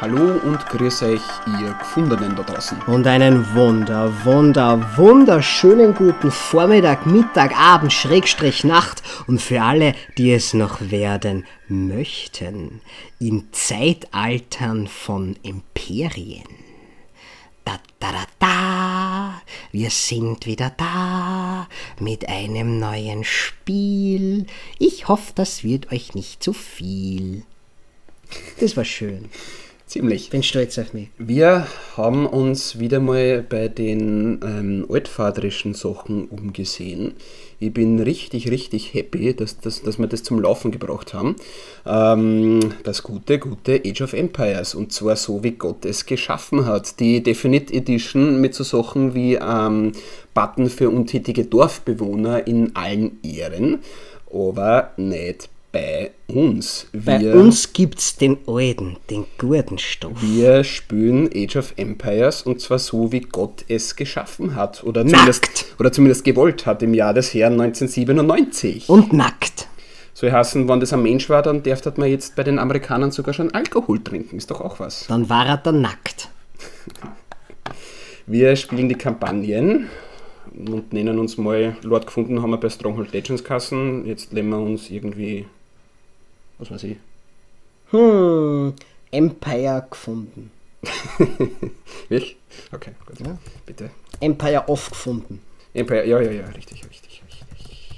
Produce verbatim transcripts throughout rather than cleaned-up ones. Hallo und grüß euch, ihr Gefundenen da draußen. Und einen wunder, wunder, wunderschönen guten Vormittag, Mittag, Abend, Schrägstrich, Nacht und für alle, die es noch werden möchten. In Zeitaltern von Imperien. Da, da, da, da. Wir sind wieder da mit einem neuen Spiel. Ich hoffe, das wird euch nicht zu viel. Das war schön. Ziemlich. Bin stolz auf mich. Wir haben uns wieder mal bei den ähm, altvaterischen Sachen umgesehen. Ich bin richtig, richtig happy, dass, dass, dass wir das zum Laufen gebracht haben. Ähm, das gute, gute Age of Empires. Und zwar so, wie Gott es geschaffen hat. Die Definite Edition mit so Sachen wie ähm, Button für untätige Dorfbewohner in allen Ehren, aber nicht bei uns. Wir, bei uns gibt es den alten, den guten Stoff. Wir spielen Age of Empires und zwar so, wie Gott es geschaffen hat. Oder zumindest, oder zumindest gewollt hat im Jahr des Herrn neunzehnhundertsiebenundneunzig. Und nackt. So heißen, wenn das ein Mensch war, dann darf man jetzt bei den Amerikanern sogar schon Alkohol trinken. Ist doch auch was. Dann war er dann nackt. Wir spielen die Kampagnen und nennen uns mal, Lord gefunden haben wir bei Stronghold Legends Kassen. Jetzt nehmen wir uns irgendwie, was weiß ich, hm, Empire gefunden. Wirklich? Okay, gut. Ja. Bitte. Empire off gefunden. Empire, ja, ja, ja, richtig, richtig, richtig.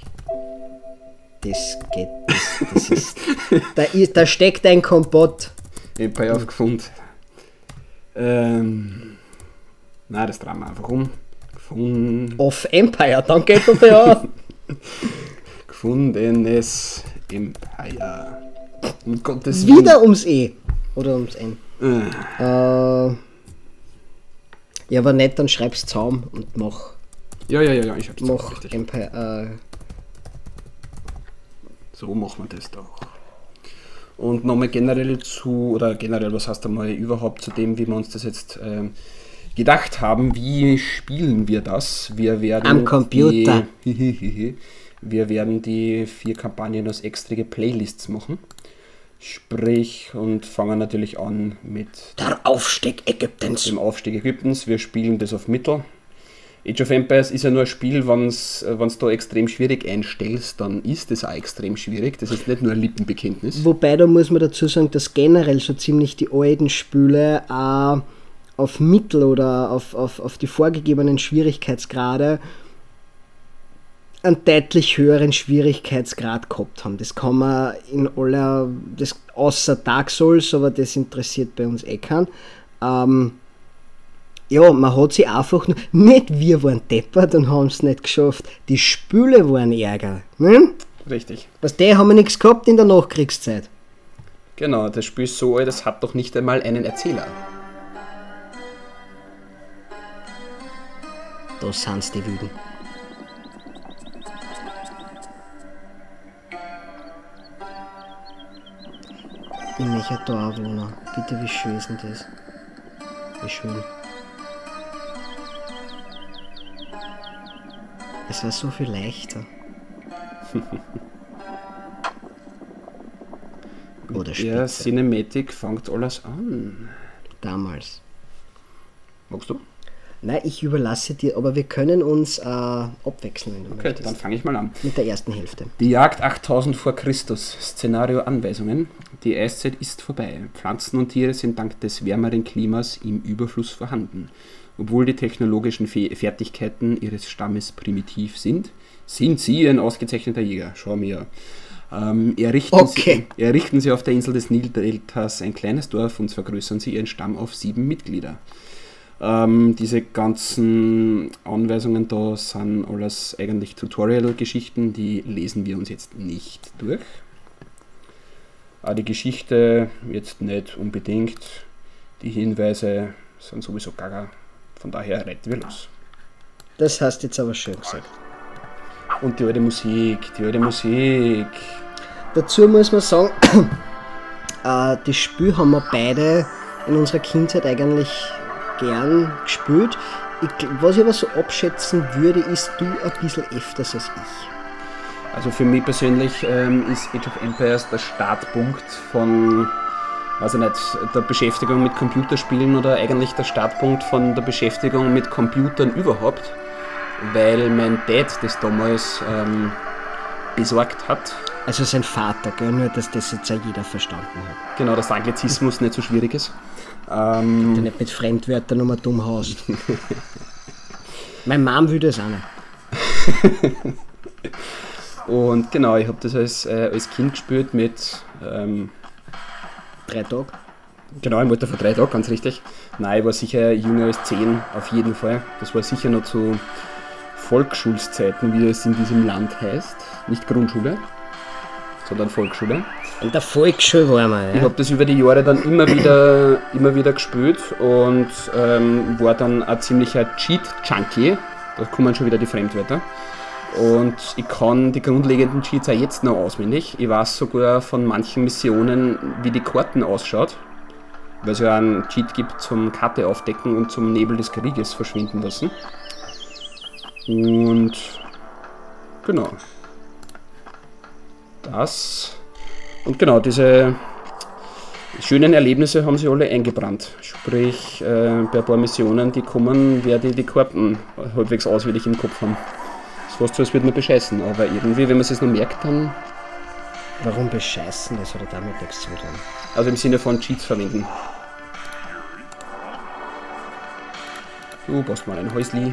Das geht, das, das ist, da, ist, da steckt ein Kompott. Empire off gefunden. Ähm, nein, das drehen wir einfach um. Gefunden. Off Empire, dann geht das ja auf. Gefundenes Empire. Um Gottes Willen. Wieder ums E. Oder ums N. Ah. Äh, ja, aber nicht, dann schreib's Zaum und mach. Ja, ja, ja, ja, ich hab's mach richtig. Empire. Äh. So machen wir das doch. Und nochmal generell zu, oder generell, was heißt einmal überhaupt zu dem, wie wir uns das jetzt Ähm, gedacht haben, wie spielen wir das? Wir werden am Computer. Die, wir werden die vier Kampagnen als extrige Playlists machen. Sprich, und fangen natürlich an mit der Aufstieg Ägyptens. Dem Aufstieg Ägyptens. Wir spielen das auf Mittel. Age of Empires ist ja nur ein Spiel, wenn du da extrem schwierig einstellst, dann ist das auch extrem schwierig. Das ist nicht nur ein Lippenbekenntnis. Wobei, da muss man dazu sagen, dass generell so ziemlich die alten Spiele äh, auf Mittel oder auf, auf, auf die vorgegebenen Schwierigkeitsgrade einen deutlich höheren Schwierigkeitsgrad gehabt haben. Das kann man in aller, das, außer Dark Souls, aber das interessiert bei uns eh keinen. Ähm, ja, man hat sie einfach nur, nicht wir waren deppert und haben es nicht geschafft, die Spüle waren ärger. Hm? Richtig. Was die haben wir nichts gehabt in der Nachkriegszeit. Genau, das Spiel ist so alt, das hat doch nicht einmal einen Erzähler. Da sind's die Wüden. Ich möchte da auch wohnen. Bitte, wie schön ist denn das? Wie schön. Es war so viel leichter. Oder später. Ja, Cinematic fängt alles an. Damals. Magst du? Nein, ich überlasse dir, aber wir können uns äh, abwechseln, wenn du okay, möchtest. Dann fange ich mal an. Mit der ersten Hälfte. Die Jagd achttausend vor Christus. Szenario Anweisungen. Die Eiszeit ist vorbei. Pflanzen und Tiere sind dank des wärmeren Klimas im Überfluss vorhanden. Obwohl die technologischen Fe Fertigkeiten ihres Stammes primitiv sind, sind sie ein ausgezeichneter Jäger. Schau mir an. Ähm, errichten, okay. sie, errichten sie auf der Insel des Nildeltas ein kleines Dorf und vergrößern sie ihren Stamm auf sieben Mitglieder. Ähm, diese ganzen Anweisungen da sind alles eigentlich Tutorial-Geschichten, die lesen wir uns jetzt nicht durch. Auch die Geschichte jetzt nicht unbedingt. Die Hinweise sind sowieso gaga. Von daher reiten wir los. Das hast jetzt aber schön gesagt. Und die alte Musik, die alte Musik. Dazu muss man sagen, äh, das Spiel haben wir beide in unserer Kindheit eigentlich gern gespielt. Ich, was ich aber so abschätzen würde, ist du ein bisschen öfters als ich. Also für mich persönlich ähm, ist Age of Empires der Startpunkt von also nicht der Beschäftigung mit Computerspielen oder eigentlich der Startpunkt von der Beschäftigung mit Computern überhaupt, weil mein Dad das damals ähm, besorgt hat. Also sein Vater, gell? Nur dass das jetzt auch jeder verstanden hat. Genau, dass der Anglizismus nicht so schwierig ist. Ähm, nicht mit Fremdwörtern um ein dumm Haus. Mein Mom will das auch nicht. Und genau, ich habe das als, äh, als Kind gespielt mit ähm, drei Tagen. Genau, ich wollte vor drei Tagen, ganz richtig. Nein, ich war sicher jünger als zehn, auf jeden Fall. Das war sicher noch zu Volksschulzeiten, wie es in diesem Land heißt. Nicht Grundschule, sondern Volksschule. In der Volksschule waren wir, ja. Ich habe das über die Jahre dann immer wieder, immer wieder gespielt und ähm, war dann ein ziemlicher Cheat-Junkie. Da kommen schon wieder die Fremdwörter. Und ich kann die grundlegenden Cheats auch jetzt noch auswendig. Ich weiß sogar von manchen Missionen, wie die Karten ausschaut, weil es ja einen Cheat gibt zum Karte aufdecken und zum Nebel des Krieges verschwinden lassen. Und genau. Das. Und genau, diese schönen Erlebnisse haben sie alle eingebrannt. Sprich, äh, bei ein paar Missionen, die kommen, werde ich die Karten halbwegs auswendig im Kopf haben. Das ist fast so, als würde man bescheißen, aber irgendwie, wenn man es jetzt noch merkt, dann... Warum bescheißen? Das hat er damit nichts zu tun. Also im Sinne von Cheats verwenden. Du brauchst mal ein Häusli.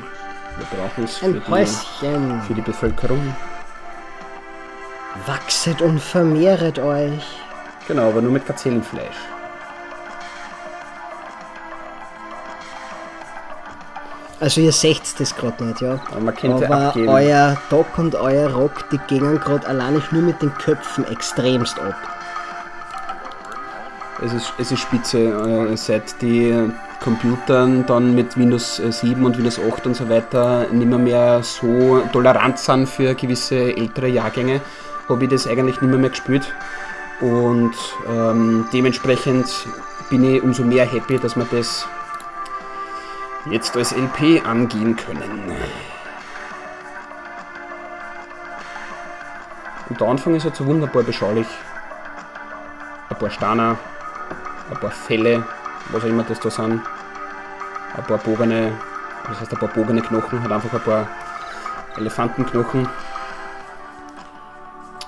Wir brauchen es für die, für die Bevölkerung. Wachset und vermehret euch. Genau, aber nur mit Gazellenfleisch. Also ihr seht das gerade nicht, ja. Aber, man könnte aber abgeben. Euer Doc und euer Rock, die gehen gerade allein nur mit den Köpfen extremst ab. Es ist, es ist spitze, seit die Computern dann mit Windows sieben und Windows acht und so weiter nicht mehr, mehr so tolerant sind für gewisse ältere Jahrgänge, habe ich das eigentlich nicht mehr, mehr gespielt. Und ähm, dementsprechend bin ich umso mehr happy, dass man das jetzt als L P angehen können. Und der Anfang ist halt so wunderbar beschaulich. Ein paar Steine, ein paar Felle, was auch immer das da sind. Ein paar bogene, das heißt ein paar bogene Knochen, halt einfach ein paar Elefantenknochen.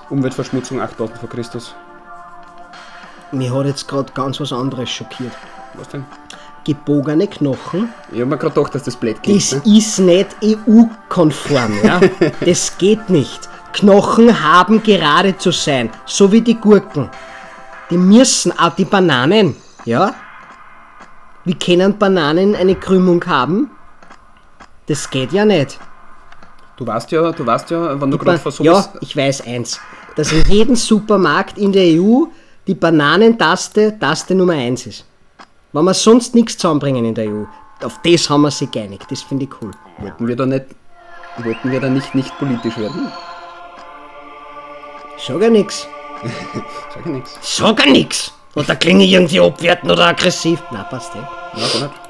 Umweltverschmutzung achttausend vor Christus. Mich hat jetzt gerade ganz was anderes schockiert. Was denn? Gebogene Knochen. Ich habe mir gerade gedacht, dass das blöd klingt. Das ne? ist nicht E U-konform, ja? Das geht nicht. Knochen haben gerade zu sein, so wie die Gurken. Die müssen auch die Bananen, ja? Wie können Bananen eine Krümmung haben? Das geht ja nicht. Du weißt ja, du weißt ja, wenn du gerade versuchst... Ja, ich weiß eins, dass in jedem Supermarkt in der E U die Bananentaste Taste Nummer eins ist. Wenn wir sonst nichts zusammenbringen in der E U, auf das haben wir sich geeinigt, das finde ich cool. Wollten wir da nicht, wollten wir da nicht, nicht politisch werden? Sag ja nix. Sag ja nix. Sag ja nix! Oder klinge ich irgendwie abwertend oder aggressiv? Nein, passt eh. Nein, gar nicht.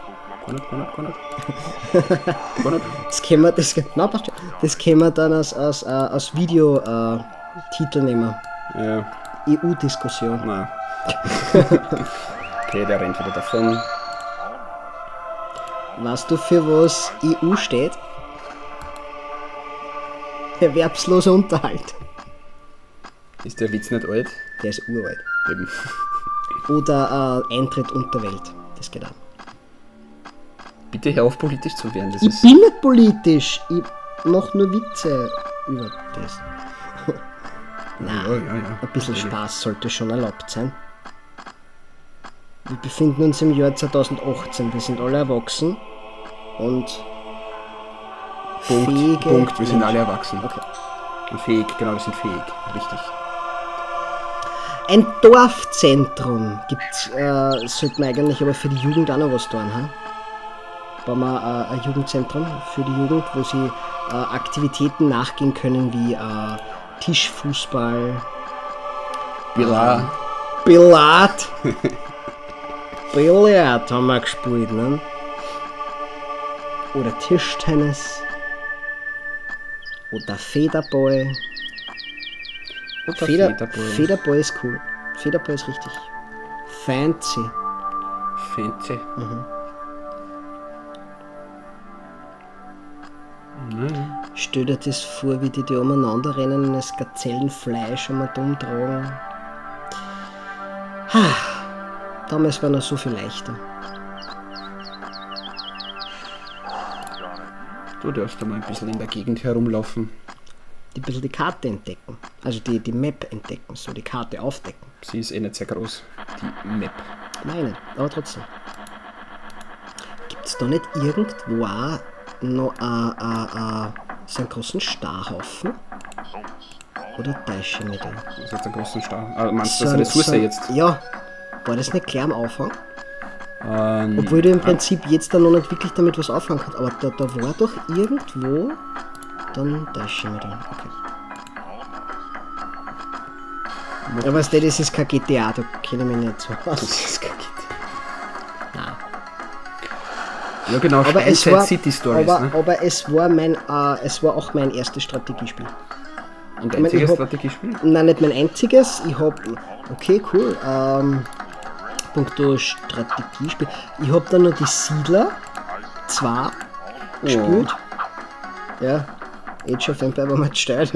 Gar nicht, gar nicht, gar nicht. Gar nicht. Das können wir, das, nein, passt eh. Das können wir dann als, als, als Videotitel nehmen. Ja. E U-Diskussion. Nein. Okay, der rennt wieder davon. Weißt du, für was E U steht? Erwerbsloser Unterhalt. Ist der Witz nicht alt? Der ist uralt. Eben. Oder äh, Eintritt Unterwelt. Das geht auch. Bitte hör auf, politisch zu werden. Das ich ist bin nicht politisch. Ich mach nur Witze über das. Nein, ja, ja, ja. Ein bisschen Spaß sollte schon erlaubt sein. Wir befinden uns im Jahr zweitausendachtzehn, wir sind alle erwachsen und Punkt, fähige Punkt, wir Menschen. Sind alle erwachsen. Okay. Und fähig, genau, wir sind fähig, richtig. Ein Dorfzentrum gibt's, äh, sollte man eigentlich aber für die Jugend auch noch was tun, ha? Bauen wir äh, ein Jugendzentrum für die Jugend, wo sie äh, Aktivitäten nachgehen können wie äh, Tischfußball, Billard, äh, Billard. Billard haben wir gespielt, ne? Oder Tischtennis. Oder Federball. Oder Feder Federball. Federball ist cool. Federball ist richtig. Fancy. Fancy? Mhm. Nein. Stell dir das vor, wie die, die umeinander rennen und das Gazellenfleisch um und umtragen. Ha, damals war noch so viel leichter. Du darfst da mal ein bisschen in der Gegend herumlaufen. Die bisschen die Karte entdecken. Also die, die Map entdecken, so die Karte aufdecken. Sie ist eh nicht sehr groß, die Map. Nein, aber trotzdem. Gibt es da nicht irgendwo auch noch a, a, a, so einen großen Starhaufen? Oder täusche ich mich da? Das ist jetzt ein großen Star. Ah, meinst du, so, das ist eine Ressource so, jetzt? Ja. War das nicht klar am Anfang? Ähm, Obwohl du im Prinzip ah. jetzt dann noch nicht wirklich damit was anfangen kannst. Aber da, da war doch irgendwo... Dann täusche ich mich da. Okay. Ja, aber weißt du, das ist kein G T A, da kenne ich mich nicht so aus. Das ist kein G T A. Nein. Ja genau, aber es war, City Stories, aber, ne? aber es war mein, äh, es war auch mein erstes Strategiespiel. Und einziges ich mein, ich hab, Strategiespiel? Nein, nicht mein einziges. Ich habe, okay, cool, ähm, punkto Strategiespiel. Ich habe dann noch die Siedler zwei oh. gespielt. Ja. Age of Empires war mal gesteuert,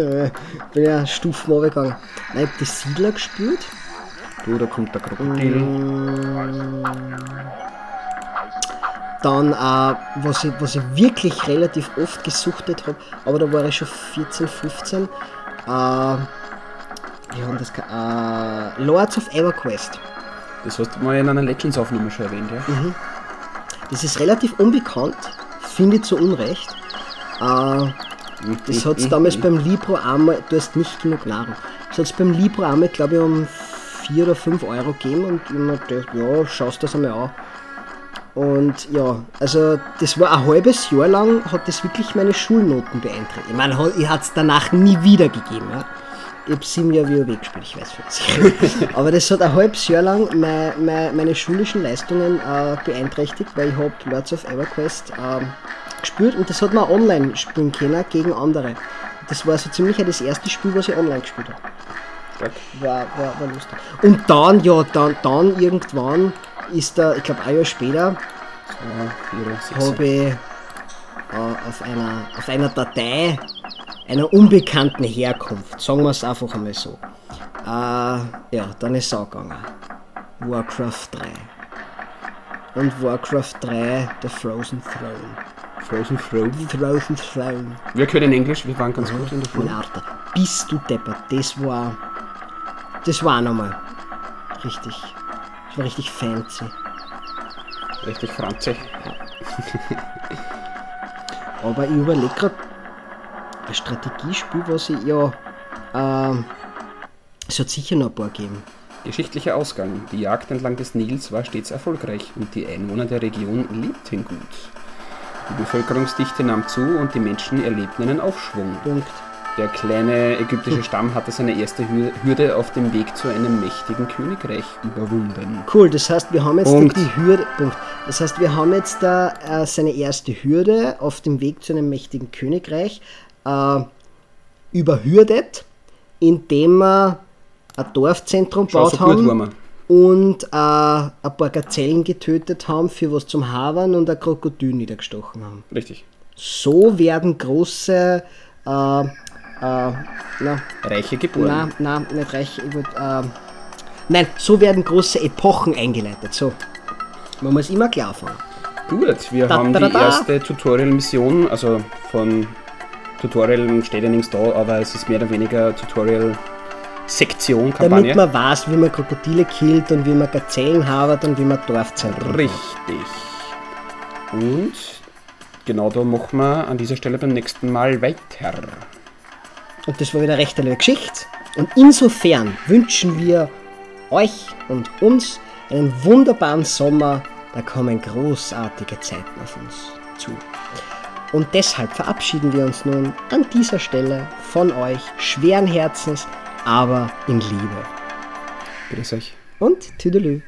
bin ja Stufen runtergegangen. Nein, ich hab die Siedler gespielt. Du, da kommt der Krokodil. Dann, äh, was, ich, was ich wirklich relativ oft gesuchtet habe, aber da war ich schon vierzehn, fünfzehn, äh, wir haben das, äh, Lords of Everquest. Das hast du mal in einer Legends-Aufnahme schon erwähnt, ja? Mhm. Das ist relativ unbekannt, finde ich zu Unrecht. Äh, Das hat es damals beim Libro einmal, du hast nicht genug Nahrung, das hat es beim Libro einmal, glaube ich, um vier oder fünf Euro gegeben und ich mir gedacht, ja, schaust das einmal an. Und ja, also das war ein halbes Jahr lang, hat das wirklich meine Schulnoten beeinträchtigt. Ich meine, ich hat es danach nie wieder gegeben. Ja. Ich habe sieben Jahre WoW gespielt, ich weiß nicht. Aber das hat ein halbes Jahr lang meine, meine, meine schulischen Leistungen äh, beeinträchtigt, weil ich habe Lords of Everquest äh, gespielt und das hat man online spielen können gegen andere. Das war so ziemlich das erste Spiel, was ich online gespielt habe. War, war, war lustig. Und dann, ja, dann, dann irgendwann ist da, ich glaube ein Jahr später, so, habe ich äh, auf, einer, auf einer Datei einer unbekannten Herkunft, sagen wir es einfach einmal so, äh, ja, dann ist es angegangen. Warcraft drei. Und Warcraft drei, The Frozen Throne. Frozen Throne? Frozen Throne. Wir können Englisch, wir waren ganz mhm. gut in der Folge. Alter, bist du deppert, das war... Das war nochmal richtig... Das war richtig fancy. Richtig franzig. Ja. Aber ich überlege gerade... Ein Strategiespiel, was ich ja... Ähm, es hat sicher noch ein paar gegeben. Geschichtlicher Ausgang. Die Jagd entlang des Nils war stets erfolgreich und die Einwohner der Region lebten gut. Die Bevölkerungsdichte nahm zu und die Menschen erlebten einen Aufschwung. Punkt. Der kleine ägyptische Stamm hatte seine erste Hürde auf dem Weg zu einem mächtigen Königreich überwunden. Cool, das heißt, wir haben jetzt Punkt. die Hürde. Punkt. Das heißt, wir haben jetzt da äh, seine erste Hürde auf dem Weg zu einem mächtigen Königreich äh, überhürdet, indem wir ein Dorfzentrum Schau, gebaut so haben. Und äh, ein paar Gazellen getötet haben, für was zum Havern und ein Krokodil niedergestochen haben. Richtig. So werden große, äh, äh, na, Reiche geboren. Nein, nein, nicht Reiche, ich wollt, äh, nein, so werden große Epochen eingeleitet, so. Man muss immer klar anfangen. Gut, wir da, haben da, da, da. die erste Tutorial-Mission, also von Tutorial steht ja nichts da, aber es ist mehr oder weniger Tutorial- Sektion, Kampagne. Damit man weiß, wie man Krokodile killt und wie man Gazellen habert und wie man Dorfzentren. Richtig. Und genau da machen wir an dieser Stelle beim nächsten Mal weiter. Und das war wieder recht eine Geschichte. Und insofern wünschen wir euch und uns einen wunderbaren Sommer. Da kommen großartige Zeiten auf uns zu. Und deshalb verabschieden wir uns nun an dieser Stelle von euch schweren Herzens, aber in Liebe. Grüß euch. Und tüdelü.